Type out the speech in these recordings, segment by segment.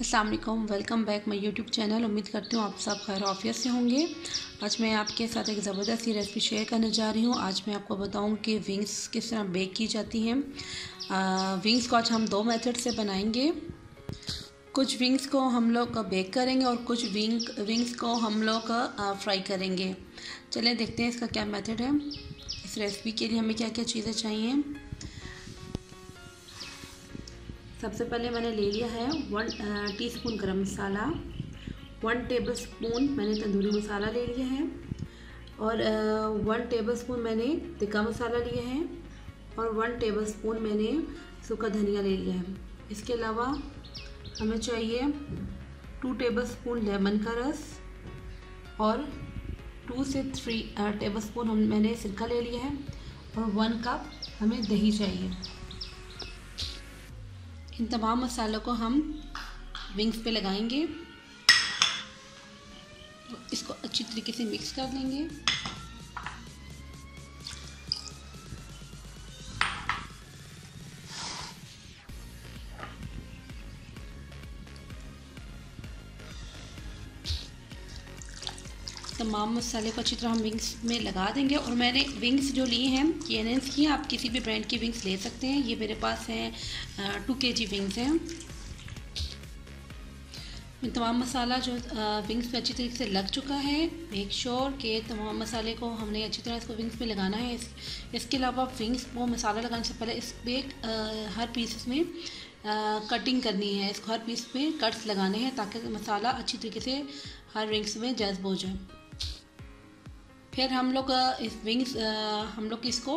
अस्सलाम वालेकुम, welcome back my YouTube channel. उम्मीद करती हूँ आप सब खैर आफियत से होंगे। आज मैं आपके साथ एक ज़बरदस्त ही रेसिपी शेयर करने जा रही हूँ। आज मैं आपको बताऊँ कि विंग्स किस तरह बेक की जाती हैं। विंग्स को आज हम दो मेथड से बनाएंगे। कुछ विंग्स को हम लोग बेक करेंगे और कुछ विंग्स को हम लोग फ्राई करेंगे। चलिए देखते हैं इसका क्या मेथड है। इस रेसिपी के लिए हमें क्या क्या चीज़ें चाहिए। सबसे पहले मैंने ले लिया है 1 टीस्पून गरम मसाला, 1 टेबलस्पून मैंने तंदूरी मसाला ले लिया है और 1 टेबलस्पून मैंने तिक्का मसाला लिया है और 1 टेबलस्पून मैंने सूखा धनिया ले लिया है। इसके अलावा हमें चाहिए 2 टेबलस्पून लेमन का रस और 2 से 3 टेबलस्पून मैंने सिरका ले लिया है और 1 कप हमें दही चाहिए। इन तमाम मसालों को हम विंग्स पे लगाएंगे। इसको अच्छी तरीके से मिक्स कर लेंगे। तमाम मसाले को अच्छी तरह हम विंग्स में लगा देंगे। और मैंने विंग्स जो लिए हैं केएनएन की, आप किसी भी ब्रांड की विंग्स ले सकते हैं। ये मेरे पास हैं 2 kg विंग्स हैं। मैं तमाम मसाला जो विंग्स पे अच्छी तरीके से लग चुका है। मेक श्योर के तमाम मसाले को हमने अच्छी तरह इसको विंग्स में लगाना है। इसके अलावा विंग्स को मसाला लगाने से पहले इस पर हर पीस में कटिंग करनी है। इसको हर पीस में कट्स लगाने हैं ताकि मसाला अच्छी तरीके से हर विंग्स में जज्ब हो जाए। फिर हम लोग इसको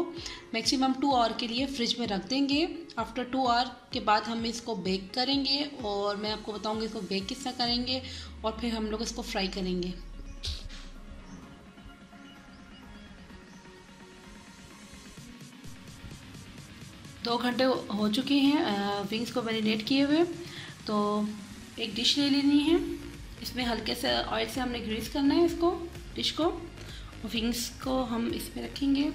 मैक्सिमम 2 आवर के लिए फ्रिज में रख देंगे। आफ्टर 2 आवर के बाद हम इसको बेक करेंगे और मैं आपको बताऊंगी इसको बेक किस तरह करेंगे और फिर हम लोग इसको फ्राई करेंगे। दो घंटे हो चुके हैं विंग्स को मैरिनेट किए हुए। तो एक डिश ले लेनी है, इसमें हल्के से ऑयल से हमने ग्रीस करना है इसको, डिश को। विंग्स को हम इसमें रखेंगे।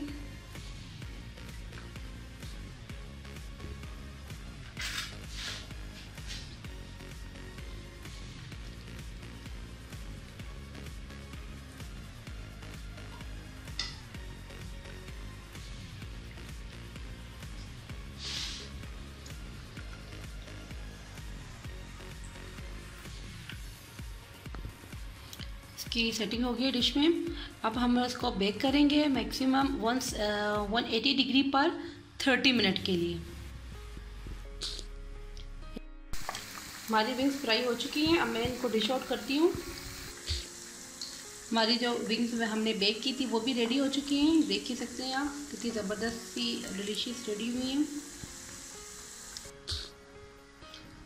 इसकी सेटिंग हो गई है डिश में। अब हम इसको बेक करेंगे मैक्सिमम 180 डिग्री पर 30 मिनट के लिए। हमारी विंग्स फ्राई हो चुकी हैं। अब मैं इनको डिश आउट करती हूँ। हमारी जो विंग्स में हमने बेक की थी वो भी रेडी हो चुकी हैं। देख ही सकते हैं आप कितनी ज़बरदस्त सी डिलीशियस रेडी हुई हैं।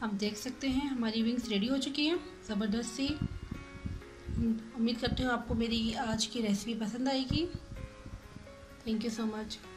आप देख सकते हैं हमारी विंग्स रेडी हो चुकी हैं ज़बरदस्त सी। उम्मीद करती हूँ आपको मेरी आज की रेसिपी पसंद आएगी। Thank you so much.